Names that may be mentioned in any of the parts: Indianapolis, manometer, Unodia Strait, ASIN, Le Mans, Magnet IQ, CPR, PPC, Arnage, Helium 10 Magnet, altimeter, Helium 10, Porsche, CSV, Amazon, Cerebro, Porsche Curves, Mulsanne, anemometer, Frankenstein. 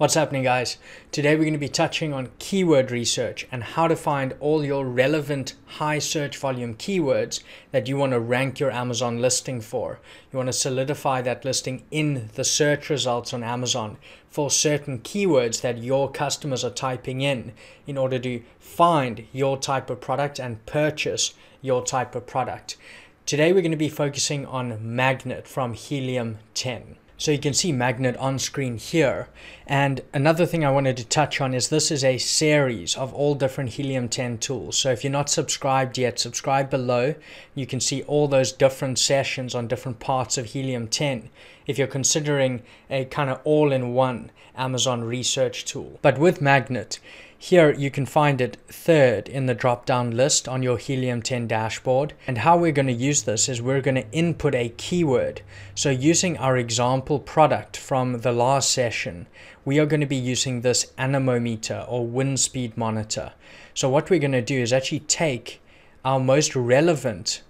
What's happening, guys? Today we're going to be touching on keyword research and how to find all your relevant high search volume keywords that you want to rank your Amazon listing for. You want to solidify that listing in the search results on Amazon for certain keywords that your customers are typing in order to find your type of product and purchase your type of product. Today we're going to be focusing on Magnet from Helium 10. So you can see Magnet on screen here. And another thing I wanted to touch on is this is a series of all different Helium 10 tools. So if you're not subscribed yet, subscribe below. You can see all those different sessions on different parts of Helium 10 if you're considering a kind of all-in-one Amazon research tool. But with Magnet, here you can find it third in the drop-down list on your Helium 10 dashboard. And how we're going to use this is we're going to input a keyword. So using our example product from the last session, we are going to be using this anemometer or wind speed monitor. So what we're going to do is actually take our most relevant,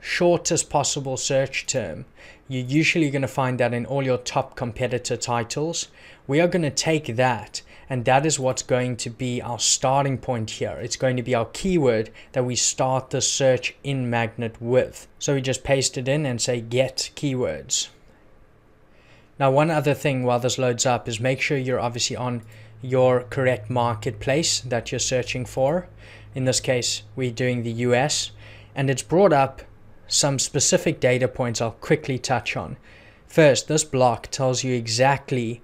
shortest possible search term. You're usually going to find that in all your top competitor titles. We are going to take that, and that is what's going to be our starting point here. It's going to be our keyword that we start the search in Magnet with. So we just paste it in and say get keywords. Now, one other thing while this loads up is make sure you're obviously on your correct marketplace that you're searching for. In this case, we're doing the US, and it's brought up some specific data points I'll quickly touch on. First, this block tells you exactly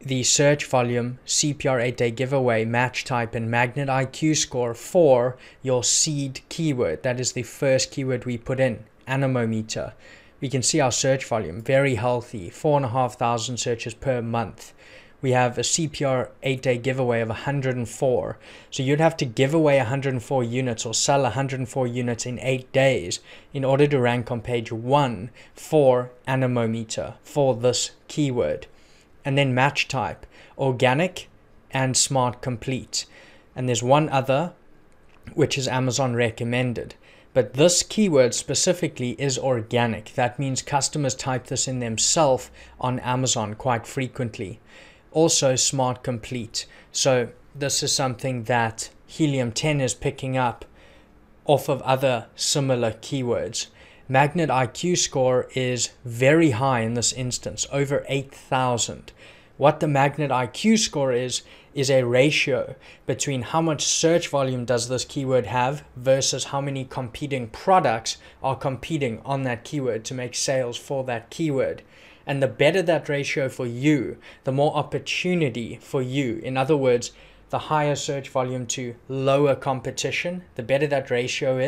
the search volume, CPR 8-day giveaway, match type, and Magnet IQ score for your seed keyword. That is the first keyword we put in, anemometer. We can see our search volume, very healthy, 4,500 searches per month. We have a CPR 8-day giveaway of 104. So you'd have to give away 104 units or sell 104 units in 8 days in order to rank on page 1 for anemometer, for this keyword. And then match type, organic and smart complete. And there's one other, which is Amazon recommended. But this keyword specifically is organic. That means customers type this in themselves on Amazon quite frequently. Also smart complete. So this is something that Helium 10 is picking up off of other similar keywords. Magnet IQ score is very high in this instance, over 8,000. What the Magnet IQ score is a ratio between how much search volume does this keyword have versus how many competing products are competing on that keyword to make sales for that keyword. And the better that ratio for you, the more opportunity for you. In other words, the higher search volume to lower competition, the better that ratio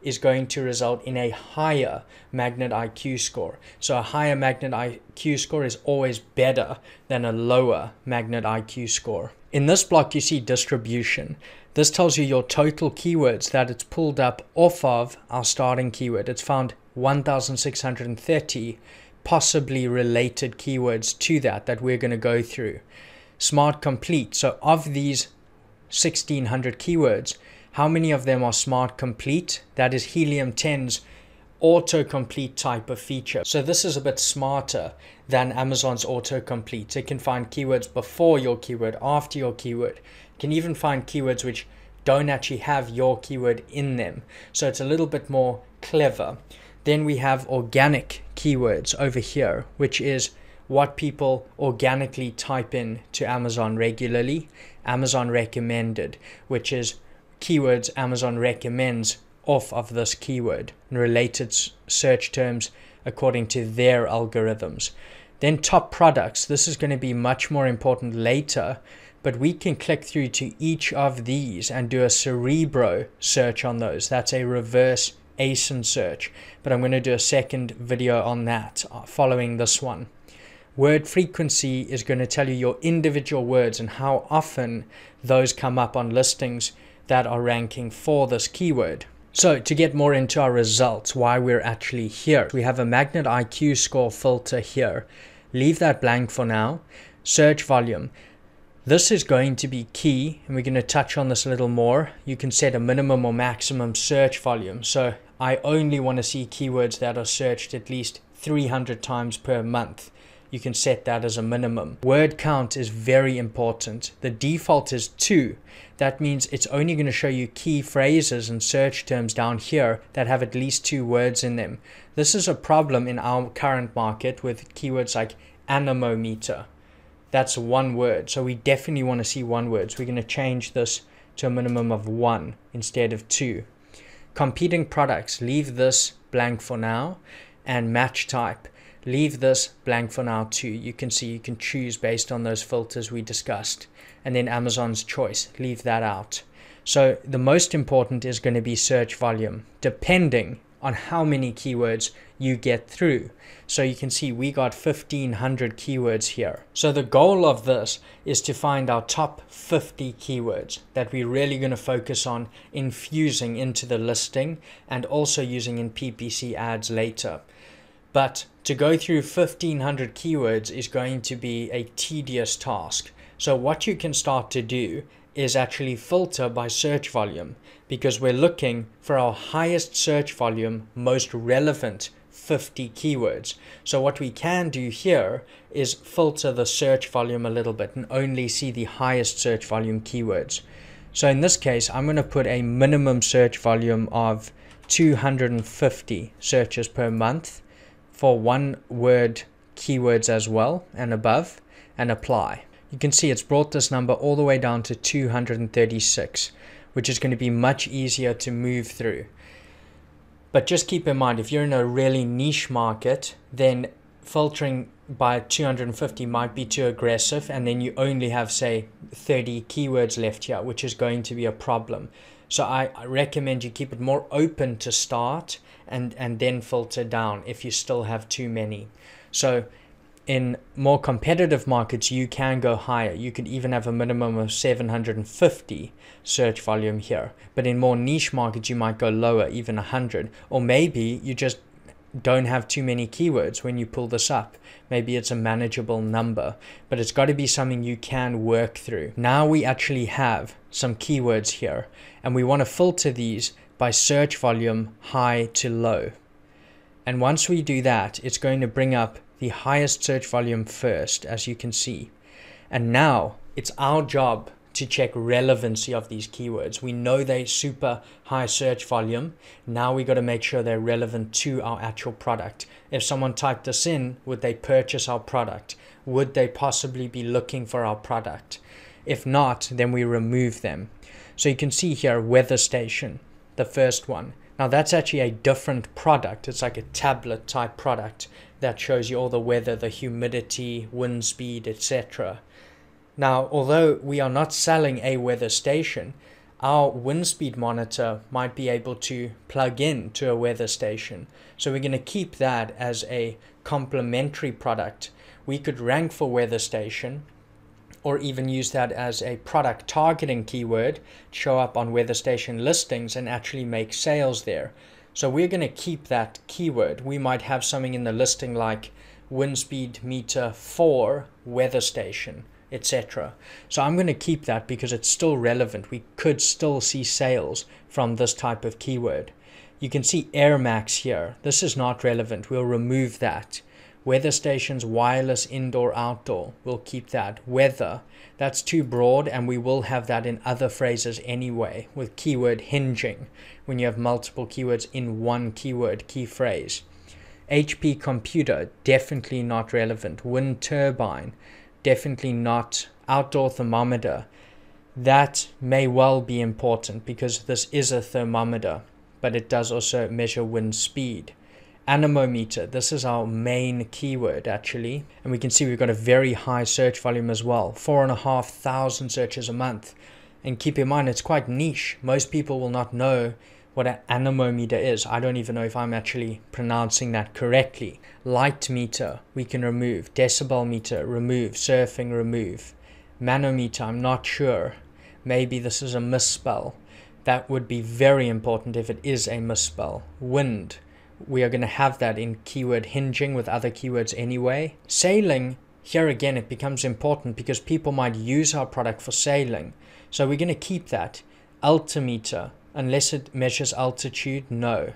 is going to result in a higher Magnet IQ score. So a higher Magnet IQ score is always better than a lower Magnet IQ score. In this block, you see distribution. This tells you your total keywords that it's pulled up off of our starting keyword. It's found 1,630 possibly related keywords to that we're going to go through. Smart complete. So of these 1,600 keywords, how many of them are smart complete? That is Helium 10's autocomplete type of feature. So this is a bit smarter than Amazon's autocomplete. It can find keywords before your keyword, after your keyword. It can even find keywords which don't actually have your keyword in them. So it's a little bit more clever. Then we have organic keywords over here, which is what people organically type in to Amazon regularly. Amazon recommended, which is keywords Amazon recommends off of this keyword and related search terms according to their algorithms. Then top products. This is going to be much more important later, but we can click through to each of these and do a Cerebro search on those. That's a reverse ASIN search, but I'm going to do a second video on that following this one. Word frequency is going to tell you your individual words and how often those come up on listings that are ranking for this keyword. So to get more into our results, why we're actually here, we have a Magnet IQ score filter here. Leave that blank for now. Search volume. This is going to be key, and we're going to touch on this a little more. You can set a minimum or maximum search volume. So I only want to see keywords that are searched at least 300 times per month. you can set that as a minimum. Word count is very important. The default is 2. That means it's only going to show you key phrases and search terms down here that have at least 2 words in them. This is a problem in our current market with keywords like anemometer. That's 1 word. So we definitely want to see 1 word. So we're going to change this to a minimum of 1 instead of 2. Competing products, leave this blank for now. And match type, leave this blank for now too. You can see you can choose based on those filters we discussed. And then Amazon's choice, leave that out. So the most important is going to be search volume, depending on how many keywords you get through. So you can see we got 1,500 keywords here. So the goal of this is to find our top 50 keywords that we're really going to focus on infusing into the listing and also using in PPC ads later. But to go through 1,500 keywords is going to be a tedious task. So what you can start to do is actually filter by search volume, because we're looking for our highest search volume, most relevant 50 keywords. So what we can do here is filter the search volume a little bit and only see the highest search volume keywords. So in this case, I'm going to put a minimum search volume of 250 searches per month for 1-word keywords as well and above, and apply. You can see it's brought this number all the way down to 236, which is going to be much easier to move through. But just keep in mind, if you're in a really niche market, then filtering by 250 might be too aggressive, and then you only have, say, 30 keywords left here, which is going to be a problem. So I recommend you keep it more open to start and then filter down if you still have too many. So in more competitive markets, you can go higher. You could even have a minimum of 750 search volume here. But in more niche markets, you might go lower, even 100. Or maybe you just don't have too many keywords when you pull this up. Maybe it's a manageable number, but it's got to be something you can work through. Now we actually have some keywords here, and we want to filter these by search volume high to low. And once we do that, it's going to bring up the highest search volume first, as you can see. And now it's our job to check relevancy of these keywords. We know they're super high search volume. Now we got to make sure they're relevant to our actual product. If someone typed this in, would they purchase our product? Would they possibly be looking for our product? If not, then we remove them. So you can see here, weather station, the first one. Now that's actually a different product. It's like a tablet type product that shows you all the weather, the humidity, wind speed, etc. Now, although we are not selling a weather station, our wind speed monitor might be able to plug in to a weather station. So we're going to keep that as a complementary product. We could rank for weather station, or even use that as a product targeting keyword, show up on weather station listings and actually make sales there. So we're going to keep that keyword. We might have something in the listing like wind speed meter for weather station, etc. So I'm going to keep that because it's still relevant. We could still see sales from this type of keyword. You can see Air Max here. This is not relevant. We'll remove that. Weather stations, wireless, indoor, outdoor. We'll keep that. Weather, that's too broad, and we will have that in other phrases anyway, with keyword hinging, when you have multiple keywords in one keyword, key phrase. HP computer, definitely not relevant. Wind turbine, definitely not. Outdoor thermometer, that may well be important because this is a thermometer, but it does also measure wind speed. Anemometer, this is our main keyword actually, and we can see we've got a very high search volume as well, 4,500 searches a month. And keep in mind, it's quite niche. Most people will not know what an anemometer is. I don't even know if I'm actually pronouncing that correctly. Light meter, we can remove. Decibel meter, remove. Surfing, remove. Manometer, I'm not sure. Maybe this is a misspell. That would be very important if it is a misspell. Wind, we are going to have that in keyword hinging with other keywords anyway. Sailing, here again, it becomes important because people might use our product for sailing. So we're going to keep that. Altimeter, unless it measures altitude, no.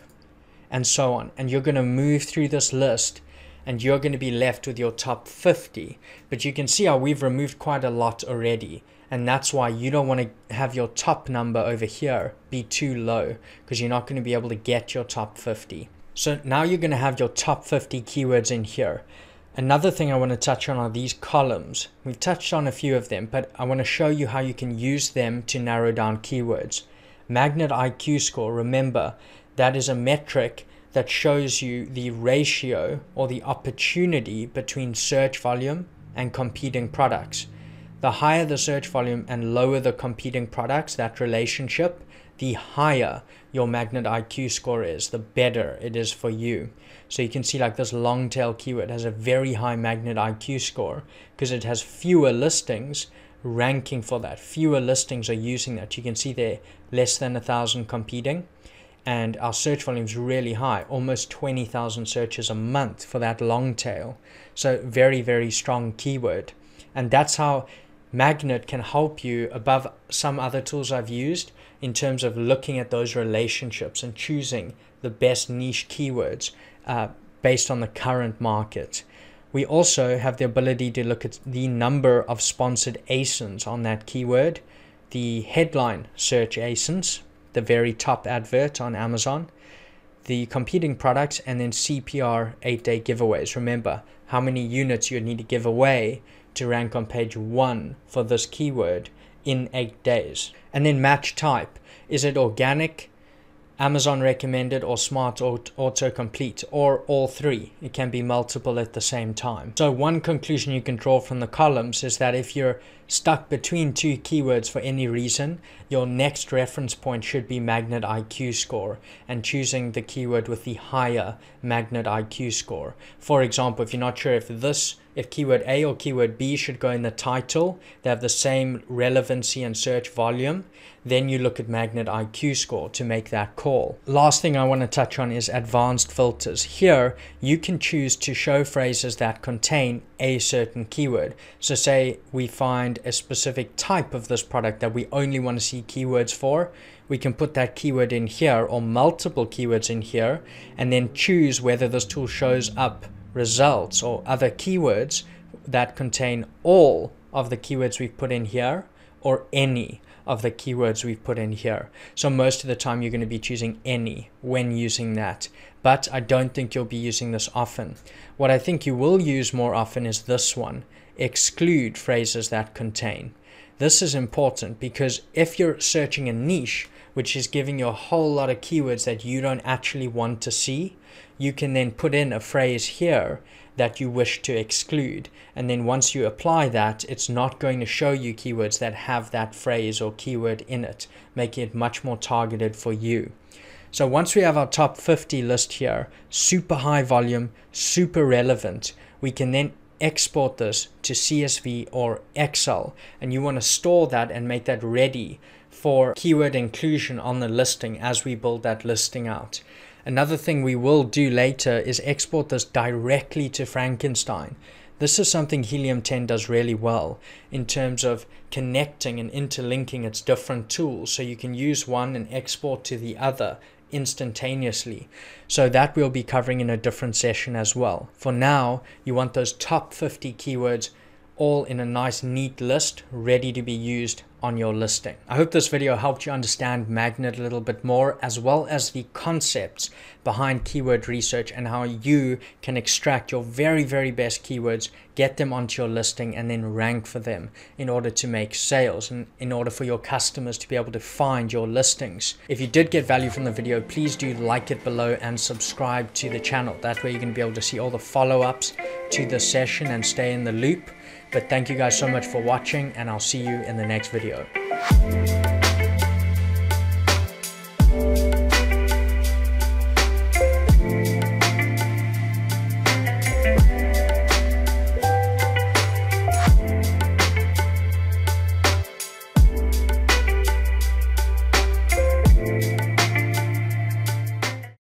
And so on. And you're going to move through this list and you're going to be left with your top 50. But you can see how we've removed quite a lot already. And that's why you don't want to have your top number over here be too low, because you're not going to be able to get your top 50. So now you're going to have your top 50 keywords in here. Another thing I want to touch on are these columns. We've touched on a few of them, but I want to show you how you can use them to narrow down keywords. Magnet IQ score, remember, that is a metric that shows you the ratio or the opportunity between search volume and competing products. The higher the search volume and lower the competing products, that relationship, the higher your Magnet IQ score is, the better it is for you. So you can see like this long tail keyword has a very high Magnet IQ score because it has fewer listings ranking for that. Fewer listings are using that. You can see there less than 1,000 competing, and our search volume is really high, almost 20,000 searches a month for that long tail. So very, very strong keyword. And that's how Magnet can help you above some other tools I've used in terms of looking at those relationships and choosing the best niche keywords based on the current market. We also have the ability to look at the number of sponsored ASINs on that keyword, the headline search ASINs, the very top advert on Amazon, the competing products, and then CPR 8-day giveaways. Remember how many units you need to give away to rank on page 1 for this keyword in 8 days. And then match type. Is it organic, Amazon recommended, or smart autocomplete, or all three? It can be multiple at the same time. So one conclusion you can draw from the columns is that if you're stuck between two keywords for any reason, your next reference point should be Magnet IQ score and choosing the keyword with the higher Magnet IQ score. For example, if you're not sure if keyword A or keyword B should go in the title, they have the same relevancy and search volume, then you look at Magnet IQ score to make that call. Last thing I want to touch on is advanced filters. Here, you can choose to show phrases that contain a certain keyword. So say we find a specific type of this product that we only want to see keywords for, we can put that keyword in here or multiple keywords in here, and then choose whether this tool shows up results or other keywords that contain all of the keywords we've put in here or any of the keywords we've put in here. So most of the time you're going to be choosing any when using that, but I don't think you'll be using this often. What I think you will use more often is this one, exclude phrases that contain. This is important because if you're searching a niche, which is giving you a whole lot of keywords that you don't actually want to see, you can then put in a phrase here that you wish to exclude. And then once you apply that, it's not going to show you keywords that have that phrase or keyword in it, making it much more targeted for you. So once we have our top 50 list here, super high volume, super relevant, we can then export this to CSV or Excel, and you want to store that and make that ready for keyword inclusion on the listing as we build that listing out. Another thing we will do later is export this directly to Frankenstein. This is something Helium 10 does really well in terms of connecting and interlinking its different tools, so you can use one and export to the other instantaneously. So that we'll be covering in a different session as well. For now, you want those top 50 keywords all in a nice neat list ready to be used on your listing. I hope this video helped you understand Magnet a little bit more, as well as the concepts behind keyword research and how you can extract your very, very best keywords, get them onto your listing, and then rank for them in order to make sales and in order for your customers to be able to find your listings. If you did get value from the video, please do like it below and subscribe to the channel. That way you're going to be able to see all the follow-ups to the session and stay in the loop. But thank you guys so much for watching, and I'll see you in the next video.